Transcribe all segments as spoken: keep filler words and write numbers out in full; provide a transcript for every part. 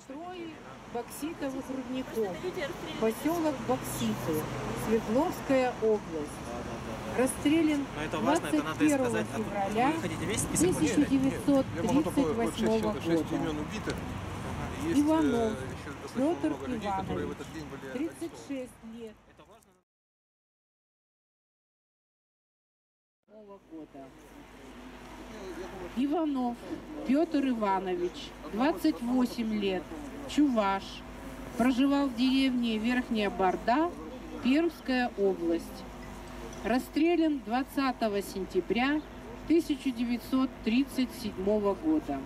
Строй бокситовых рудников, поселок Бокситы, Свердловская область. Расстрелян двадцать первого февраля тысяча девятьсот тридцать восьмого года. Иванов Петр Иванович, тридцать шесть лет. Года. Иванов Петр Иванович, двадцать восемь лет, чуваш, проживал в деревне Верхняя Борда, Пермская область. Расстрелян двадцатого сентября тысяча девятьсот тридцать седьмого года.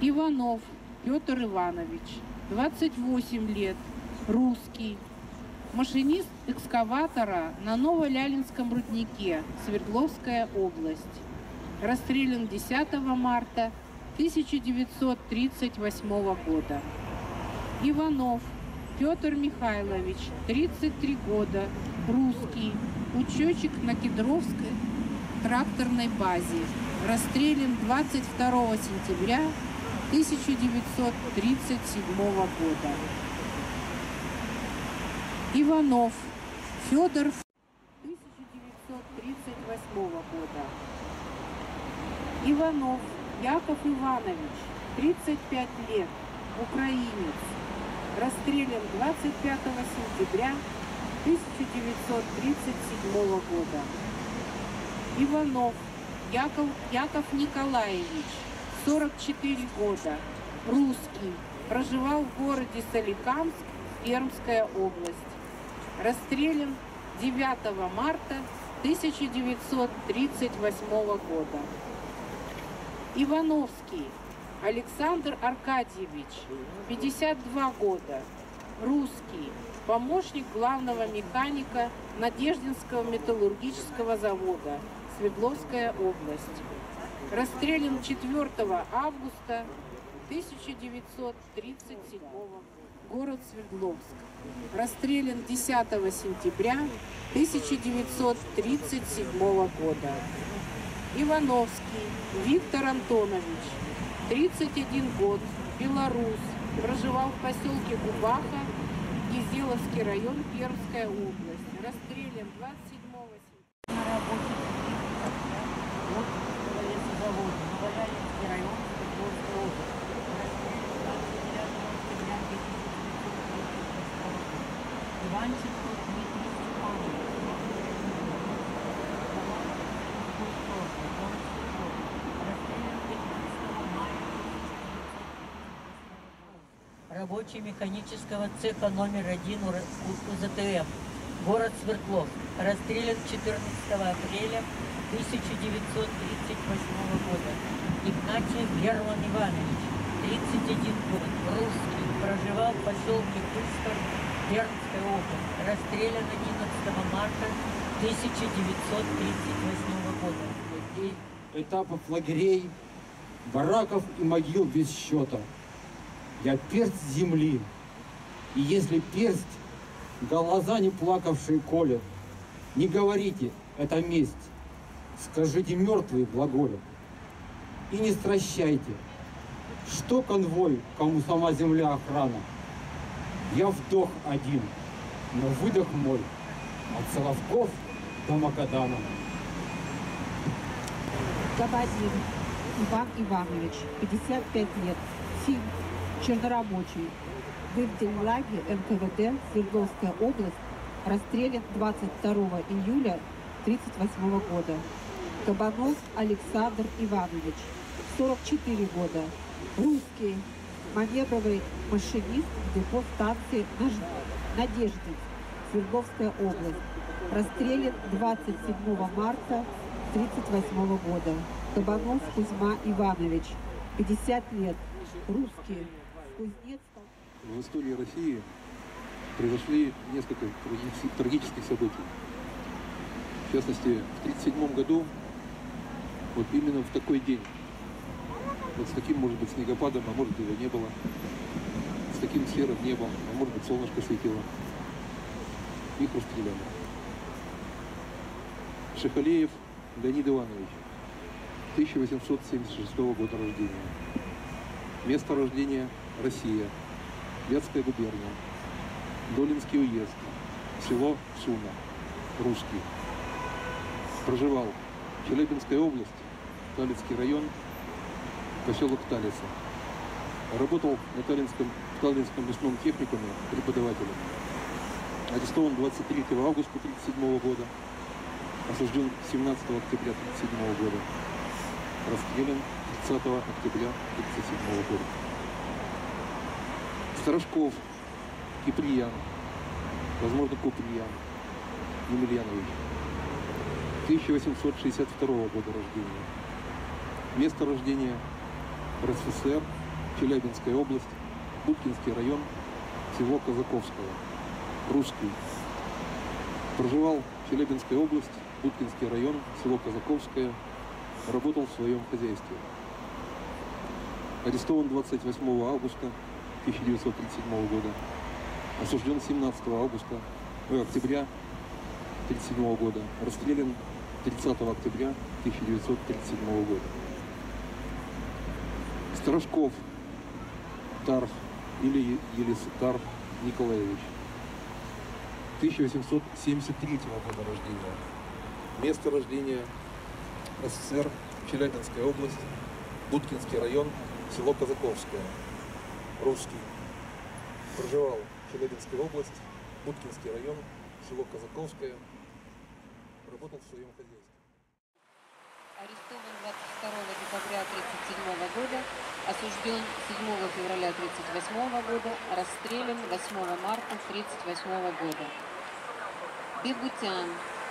Иванов Петр Иванович, двадцать восемь лет, русский, машинист экскаватора на Новолялинском руднике, Свердловская область. Расстрелян десятого марта тысяча девятьсот тридцать восьмого года. Иванов Петр Михайлович, тридцать три года, русский, учетчик на Кедровской тракторной базе. Расстрелян двадцать второго сентября тысяча девятьсот тридцать седьмого года. Иванов Федор, тысяча девятьсот тридцать восьмого года. Иванов Яков Иванович, тридцать пять лет, украинец, расстрелян двадцать пятого сентября тысяча девятьсот тридцать седьмого года. Иванов Яков, Яков Николаевич, сорок четыре года, русский, проживал в городе Соликамск, Пермская область. Расстрелян девятого марта тысяча девятьсот тридцать восьмого года. Ивановский Александр Аркадьевич, пятьдесят два года, русский, помощник главного механика Надеждинского металлургического завода, Свердловская область. Расстрелян четвертого августа тысяча девятьсот тридцать седьмого года. Город Свердловск. Расстрелян десятого сентября тысяча девятьсот тридцать седьмого года. Ивановский Виктор Антонович, тридцать один год, белорус, проживал в поселке Губаха, Изеловский район, Пермская область. Расстрелян двадцать седьмого сентября. На работе вот завод, Новояльский район, Свердловская область. Рабочий механического цеха номер один У З Т М, город Свердлов, расстрелян четырнадцатого апреля тысяча девятьсот тридцать восьмого года. Игнатий Берман Иванович, тридцать один год, русский, проживал в поселке Кустер, Пермская область, расстрелян одиннадцатого марта тысяча девятьсот тридцать восьмого года. Этапов лагерей, бараков и могил без счета. Я перст земли, и если перст, глаза не плакавшие колят, не говорите, это месть, скажите мертвые глаголят. И не стращайте, что конвой, кому сама земля охрана. Я вдох один, но выдох мой от Соловков до Макадама. Габазин Иван Иванович, пятьдесят пять лет, сил, чернорабочий. Выведен в лагерь Н К В Д, Свердловская область, расстрелян двадцать второго июля тысяча девятьсот тридцать восьмого года. Кабанов Александр Иванович, сорок четыре года, русский, маневровый машинист в депо станции Надеждин, Свердловская область. Расстрелян двадцать седьмого марта тысяча девятьсот тридцать восьмого года. Кабанов Кузьма Иванович, пятьдесят лет, русский, кузнец. В истории России произошли несколько трагических событий. В частности, в тысяча девятьсот тридцать седьмом году, вот именно в такой день, вот с таким, может быть, снегопадом, а может, его не было, с таким серым небом, а может быть, солнышко светило. Их расстреляли. Шихалеев Данид Иванович, тысяча восемьсот семьдесят шестого года рождения. Место рождения – Россия, Вятская губерния, Долинский уезд, село Суна, русский. Проживал в Челябинской области, Талицкий район, поселок Талица. Работал на Талинском, в Талинском лесном техникуме преподавателем. Арестован двадцать третьего августа тысяча девятьсот тридцать седьмого года, осужден семнадцатого октября тысяча девятьсот тридцать седьмого года, расстрелян тридцатого октября тысяча девятьсот тридцать седьмого года. Старожков Киприян, возможно, Куприян Емельянович, тысяча восемьсот шестьдесят второго года рождения. Место рождения – РСФСР, Челябинская область, Буткинский район, село Казаковского, русский. Проживал в Челябинской области, Буткинский район, село Казаковское, работал в своем хозяйстве. Арестован двадцать восьмого августа тысяча девятьсот тридцать седьмого года, осужден семнадцатого августа, э, октября тысяча девятьсот тридцать седьмого года, расстрелян тридцатого октября тысяча девятьсот тридцать седьмого года. Старожков Тарх или Елисатар Николаевич, тысяча восемьсот семьдесят третьего года рождения. Место рождения СССР, Челябинская область, Буткинский район, село Казаковское, русский. Проживал в Челябинской области, Буткинский район, село Казаковское, работал в своем хозяйстве. Арестован двадцать второго декабря тысяча девятьсот тридцать седьмого года, осужден седьмого февраля тысяча девятьсот тридцать восьмого года, расстрелян восьмого марта тысяча девятьсот тридцать восьмого года. Пигутян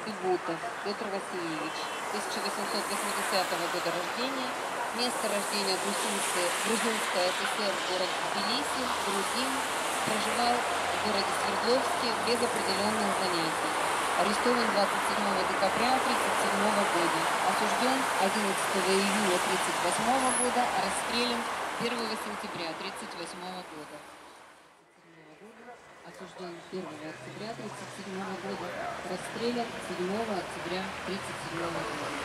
Пигутов Петр Васильевич, тысяча восемьсот восьмидесятого года рождения, место рождения Грузинская, Грузинская ССР, город Тбилиси, Грузин, проживал в городе Свердловске без определенных занятий. Арестован двадцать седьмого декабря тысяча девятьсот тридцать седьмого года, осужден одиннадцатого июля тысяча девятьсот тридцать восьмого года, расстрелян первого сентября тысяча девятьсот тридцать восьмого года. Осужден первого октября тысяча девятьсот тридцать седьмого года, расстрелян седьмого октября тысяча девятьсот тридцать седьмого года.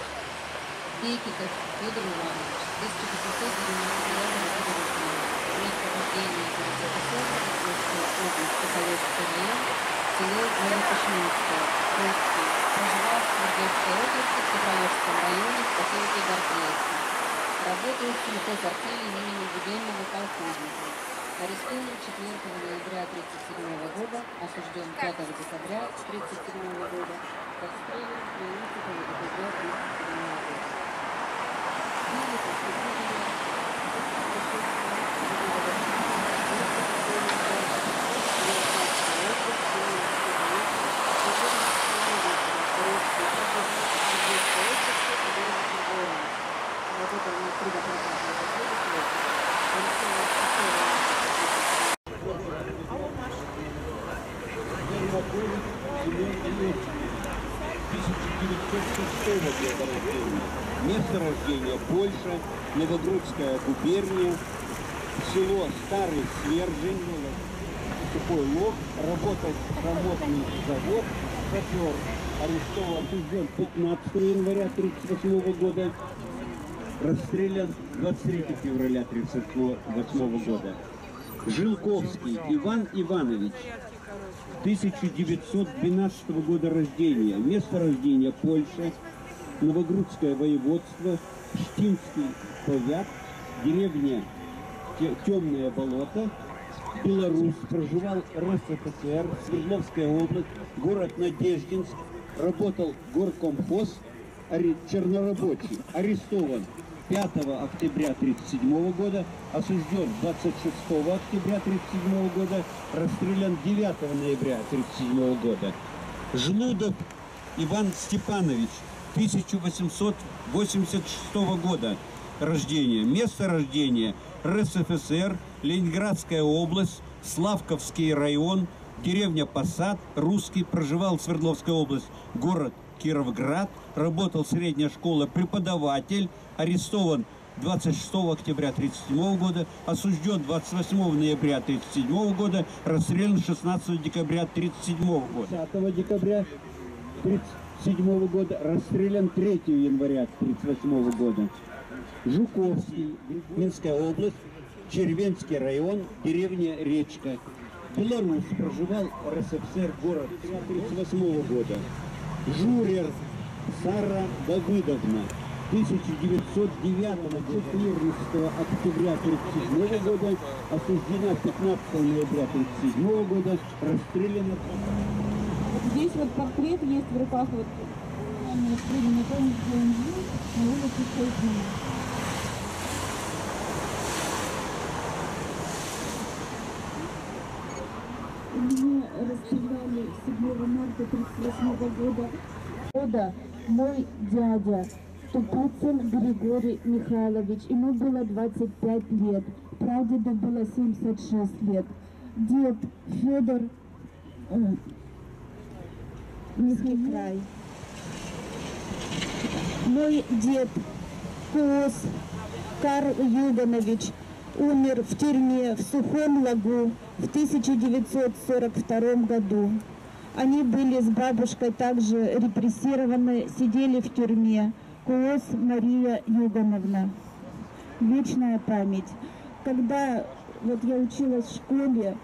Бекетов Федор Иванович, тысяча девятьсот девяностого года рождения, место рождения Городского области, Поколевского района, село Городошминское, русский, проживал в Городской области, в Поколевском районе, в поселке Гордеевском. Работал в метод-артели имени Губернского полковника. Арестован четвёртого ноября тысяча девятьсот тридцать седьмого года, осужден пятого декабря тысяча девятьсот тридцать седьмого года, расстрелян двенадцатого декабря тысяча девятьсот тридцать седьмого года. Место рождения Польша, Новогрудская губерния, село Старый Свержень, Сухой Лог, работал промотный завод, шофер, арестован, осужден пятнадцатого января тысяча девятьсот тридцать восьмого года, расстрелян двадцать третьего февраля тысяча девятьсот тридцать восьмого года. Жилковский Иван Иванович, тысяча девятьсот двенадцатого года рождения, место рождения Польша, Новогрудское воеводство, Штинский повят, деревня Темное болото, Беларусь, проживал РСФСР, Свердловская область, город Надеждинск, работал горкомхоз, чернорабочий, арестован пятого октября тысяча девятьсот тридцать седьмого года, осужден двадцать шестого октября тысяча девятьсот тридцать седьмого года, расстрелян девятого ноября тысяча девятьсот тридцать седьмого года. Жлудок Иван Степанович, тысяча восемьсот восемьдесят шестого года рождения. Место рождения РСФСР, Ленинградская область, Славковский район, деревня Посад, русский, проживал в Свердловской области, город Кировград, работал средняя школа, преподаватель, арестован двадцать шестого октября тысяча девятьсот тридцать седьмого года, осужден двадцать восьмого ноября тысяча девятьсот тридцать седьмого года, расстрелян шестнадцатого декабря тысяча девятьсот тридцать седьмого года. двадцатого декабря тысяча девятьсот тридцать седьмого года, расстрелян третьего января тысяча девятьсот тридцать восьмого года. Жуковский, Минская область, Червенский район, деревня Речка. Белорус, проживал в РСФСР, город тысяча девятьсот тридцать восьмого года. Жюрер Сара Давыдовна, тысяча девятьсот девятого, четырнадцатого октября тысяча девятьсот тридцать седьмого года, осуждена пятнадцатого ноября тысяча девятьсот тридцать седьмого года, расстреляна. Здесь вот портрет есть в руках, вот, расстрелянный помню, где он жил, на улице Шойдина. Меня расстреляли седьмого марта тысяча девятьсот тридцать восьмого года. Мой дядя Тупоцин Григорий Михайлович, ему было двадцать пять лет, прадеду было семьдесят шесть лет. Дед Федор э, Низкий край. Мой дед Колос Мария Югонович умер в тюрьме в Сухом Лагу в тысяча девятьсот сорок втором году. Они были с бабушкой также репрессированы, сидели в тюрьме. Колос Мария Югоновна. Вечная память. Когда вот я училась в школе,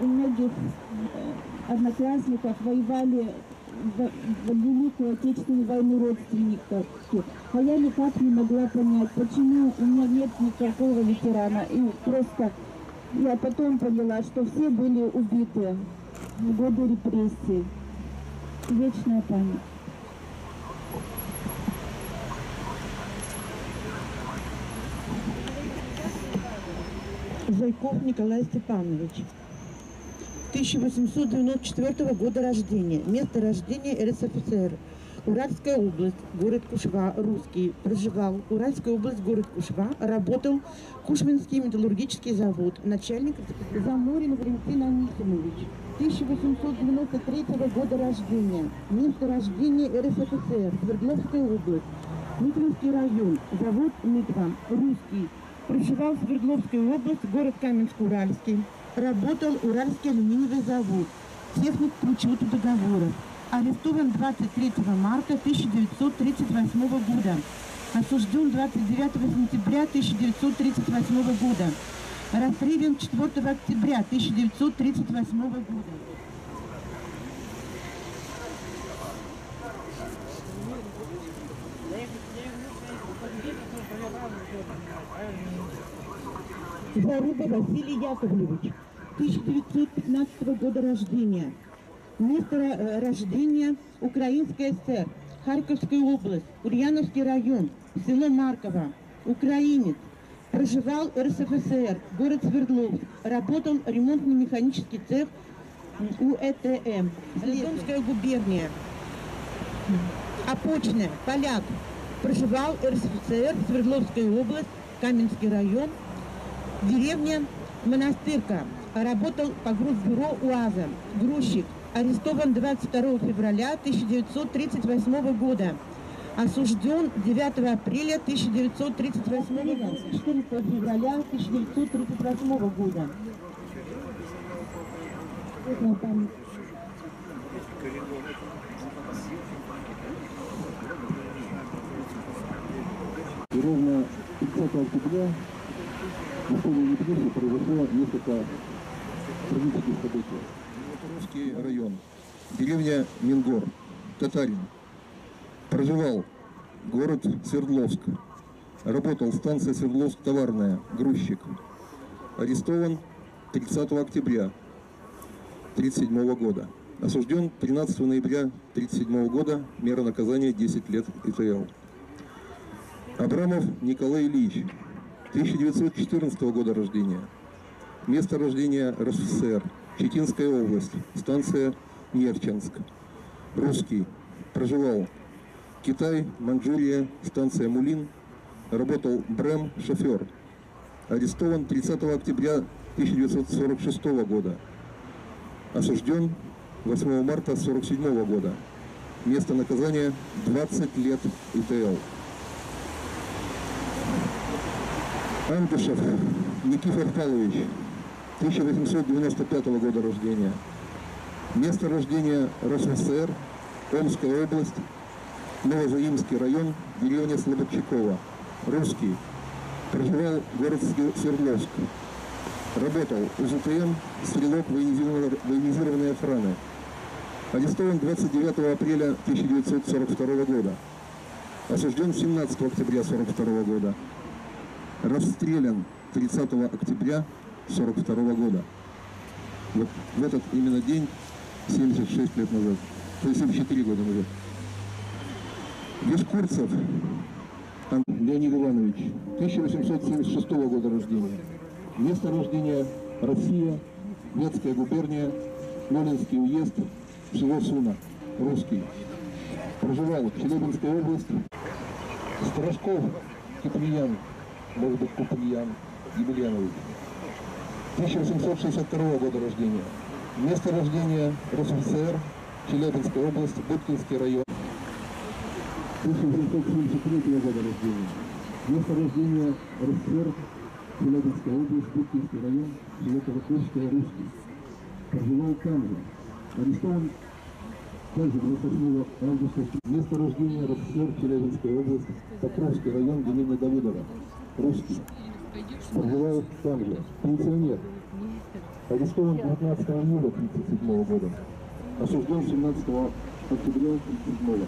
у многих одноклассников воевали в Великую Отечественную войну родственников. А я никак не могла понять, почему у меня нет никакого ветерана. И просто я потом поняла, что все были убиты в годы репрессий. Вечная память. Зайков Николай Степанович. тысяча восемьсот девяносто четвёртого года рождения. Место рождения РСФСР. Уральская область, город Кушва, русский, проживал. Уральская область, город Кушва, работал Кушвинский металлургический завод, начальник Заморин Валентин Анисимович. тысяча восемьсот девяносто третьего года рождения, место рождения РСФСР, Свердловская область, Миклинский район, завод Митва, русский, проживал в Свердловской области, город Каменск-Уральский, работал Уральский алюминиевый завод, техник по учету договоров. Арестован двадцать третьего марта тысяча девятьсот тридцать восьмого года. Осужден двадцать девятого сентября тысяча девятьсот тридцать восьмого года. Расстрелян четвёртого октября тысяча девятьсот тридцать восьмого года. Доруба Василий Яковлевич, тысяча девятьсот пятнадцатого года рождения. Место рождения Украинская ССР, Харьковская область, Ульяновский район, село Марково, украинец, проживал РСФСР, город Свердловск, работал ремонтно-механический цех У Э Т М, Литовская губерния, Опочная, поляк, проживал РСФСР, Свердловская область, Каменский район, деревня Монастырка, работал погрузбюро УАЗа, грузчик. Арестован двадцать второго февраля тысяча девятьсот тридцать восьмого года. Осужден девятого апреля тысяча девятьсот тридцать восьмого года. четырнадцатого февраля тысяча девятьсот тридцать восьмого года. И ровно тридцатого октября в школе Лепнесе произошло несколько трагических событий. Район, деревня Мингор, татарин, проживал город Свердловск, работал станция Свердловск товарная, грузчик, арестован тридцатого октября тысяча девятьсот тридцать седьмого года, осужден тринадцатого ноября тысяча девятьсот тридцать седьмого года, мера наказания десять лет И Т Л. Абрамов Николай Ильич, тысяча девятьсот четырнадцатого года рождения, место рождения РСФСР. Читинская область, станция Нерчинск. Русский, проживал Китай, Манчжурия, станция Мулин, работал БРЭМ, шофер. Арестован тридцатого октября тысяча девятьсот сорок шестого года. Осужден восьмого марта тысяча девятьсот сорок седьмого года. Место наказания двадцать лет И Т Л. Андюшев Никифор Павлович. тысяча восемьсот девяносто пятого года рождения. Место рождения РСФСР, Омская область, Новозаимский район, деревня Слободчакова. Русский. проживал город Свердловск. Работал УЗТМ, стрелок военизированной охраны. Арестован двадцать девятого апреля тысяча девятьсот сорок второго года. Осужден семнадцатого октября тысяча девятьсот сорок второго года. Расстрелян тридцатого октября тысяча девятьсот сорок второго года. Вот в этот именно день, семьдесят шесть лет назад, то есть семьдесят четыре года назад. Лешкурцев Леонид Иванович, тысяча восемьсот семьдесят шестого года рождения. Место рождения Россия, Вятская губерния, Нолинский уезд, село Суна, русский. Проживал в Челябинской области. Старожков Киприян, может быть, Пуприян Емельянович. тысяча восемьсот шестьдесят второго года рождения. Место рождения РСФСР, Челябинская область, Будкинский район. тысяча восемьсот семьдесят третьего года рождения. Место рождения РСФСР, Челябинская область, Будкинский район, село Колокольское, русский. Проживал там же. Арестован также двадцать восьмого августа. Место рождения РСФСР, Челябинская область, Покровский район, деревня Давыдова, русский. Проживает там же. Пенсионер. Арестован девятнадцатого июля тысяча девятьсот тридцать седьмого года. Осужден семнадцатого октября тысяча девятьсот тридцать седьмого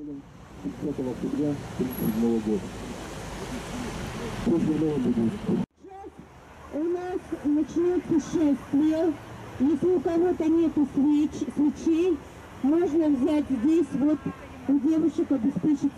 года. тридцатого октября тысяча девятьсот тридцать седьмого года. У нас начнется шествие. Если у кого-то нету свеч, свечей, можно взять здесь вот у девушек обеспечить.